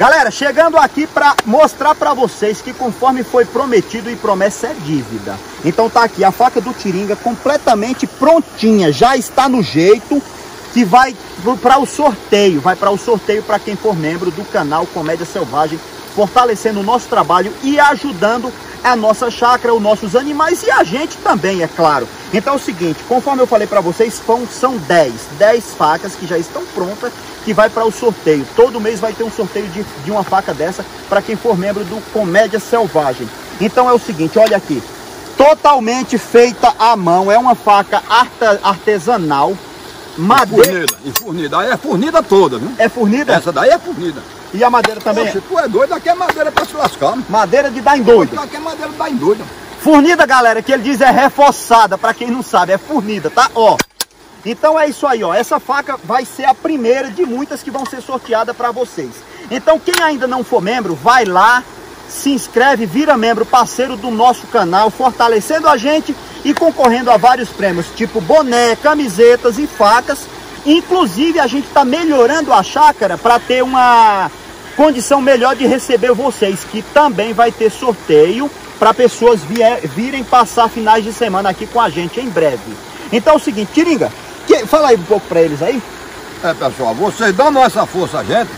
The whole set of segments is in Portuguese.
Galera, chegando aqui para mostrar para vocês que conforme foi prometido e promessa é dívida. Então tá aqui a faca do Tiringa completamente prontinha, já está no jeito que vai para o sorteio. Vai para o sorteio para quem for membro do canal Comédia Selvagem, fortalecendo o nosso trabalho e ajudando a nossa chácara, os nossos animais e a gente também, é claro. Então é o seguinte, conforme eu falei para vocês, são 10 facas que já estão prontas, que vai para o sorteio. Todo mês vai ter um sorteio de uma faca dessa para quem for membro do Comédia Selvagem. Então é o seguinte, olha aqui, totalmente feita à mão, é uma faca artesanal, madeira... Furnida, é fornida toda, viu? É fornida? Essa daí é fornida. E a madeira também? Poxa, tu é doido, aqui é madeira pra se lascar. Madeira de dar em doido. Aqui é madeira de dar em doido. Fornida, galera, que ele diz é reforçada, pra quem não sabe, é fornida, tá? Ó, então é isso aí, ó. Essa faca vai ser a primeira de muitas que vão ser sorteada pra vocês. Então quem ainda não for membro, vai lá, se inscreve, vira membro, parceiro do nosso canal, fortalecendo a gente e concorrendo a vários prêmios, tipo boné, camisetas e facas. Inclusive a gente está melhorando a chácara para ter uma condição melhor de receber vocês, que também vai ter sorteio para pessoas virem passar finais de semana aqui com a gente em breve. Então é o seguinte, Tiringa, fala aí um pouco para eles aí. É, pessoal, vocês dando essa força a gente,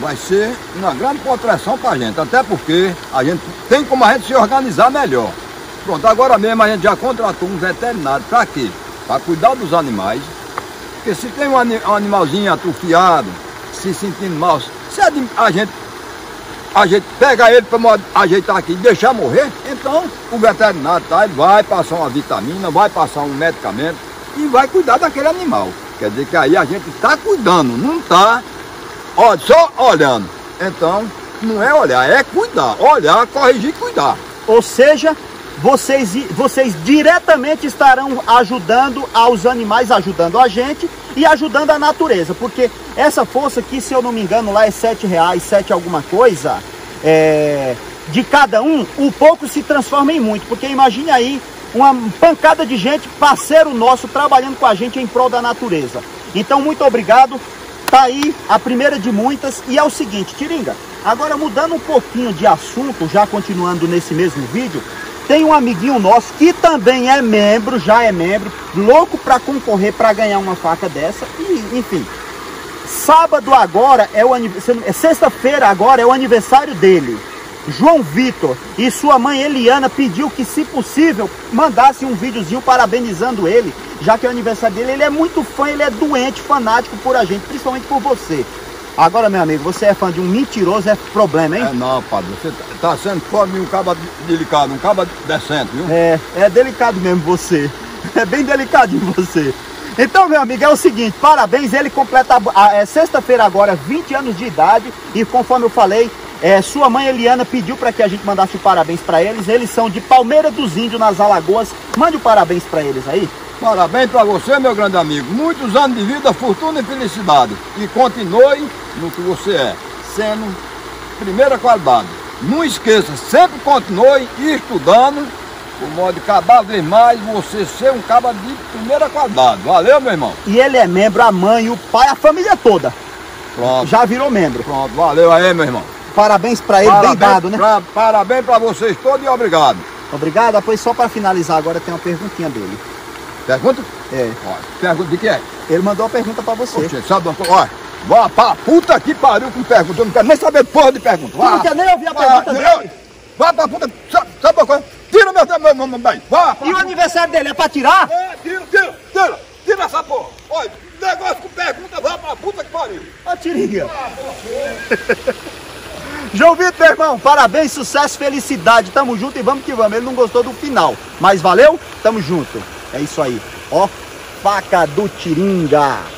vai ser uma grande proteção para a gente, até porque a gente tem como a gente se organizar melhor. Pronto, agora mesmo a gente já contratou um veterinário para quê? Para cuidar dos animais. Porque se tem um animalzinho atrofiado, se sentindo mal, se a gente pega ele para ajeitar aqui e deixar morrer, então o veterinário tá, ele vai passar uma vitamina, vai passar um medicamento e vai cuidar daquele animal. Quer dizer que aí a gente está cuidando, não está só olhando. Então, não é olhar, é cuidar. Olhar, corrigir e cuidar. Ou seja... Vocês diretamente estarão ajudando aos animais, ajudando a gente e ajudando a natureza, porque essa força aqui, se eu não me engano, lá é R$7, 7 alguma coisa, de cada um, o pouco se transforma em muito, porque imagine aí uma pancada de gente, parceiro nosso, trabalhando com a gente em prol da natureza. Então, muito obrigado, tá aí a primeira de muitas, e é o seguinte, Tiringa, agora mudando um pouquinho de assunto, já continuando nesse mesmo vídeo, tem um amiguinho nosso que também é membro, já é membro, louco para concorrer, para ganhar uma faca dessa. E, enfim, sábado agora, sexta-feira agora é o aniversário dele. João Vitor e sua mãe Eliana pediu que, se possível, mandasse um videozinho parabenizando ele, já que é o aniversário dele. Ele é muito fã, ele é doente, fanático por a gente, principalmente por você. Agora, meu amigo, você é fã de um mentiroso, é problema, hein? É não, padre, você tá sendo fome um caba delicado, um caba decente, viu? É delicado mesmo você, é bem delicadinho você. Então, meu amigo, é o seguinte, parabéns, ele completa sexta-feira agora 20 anos de idade e, conforme eu falei, sua mãe Eliana pediu para que a gente mandasse o parabéns para eles. Eles são de Palmeira dos Índios, nas Alagoas. Mande o parabéns para eles aí. Parabéns para você, meu grande amigo. Muitos anos de vida, fortuna e felicidade. E continue no que você é, sendo primeira qualidade. Não esqueça, sempre continue estudando, por modo de cada vez mais você ser um caba de primeira qualidade. Valeu, meu irmão. E ele é membro, a mãe, o pai, a família toda. Pronto. Já virou membro. Pronto, valeu aí, meu irmão. Parabéns para ele, bem dado, né? Parabéns para vocês todos e obrigado. Obrigado, pois só para finalizar agora tem uma perguntinha dele. Pergunta? É. Olha, pergunta de quem é? Ele mandou uma pergunta pra você. Poxa, sabe uma coisa? Olha, vá pra puta que pariu com pergunta. Eu não quero nem saber porra de pergunta. Tu não quer nem ouvir a pergunta dele? Vá pra puta, sabe uma coisa? Tira meu bem. Vá. E o aniversário dele é pra tirar? É, tira essa porra. Olha, negócio com pergunta, vá pra puta que pariu. Ó, Tiringa. João Vitor, irmão, parabéns, sucesso, felicidade. Tamo junto e vamos que vamos. Ele não gostou do final, mas valeu, tamo junto. É isso aí, ó, faca do Tiringa.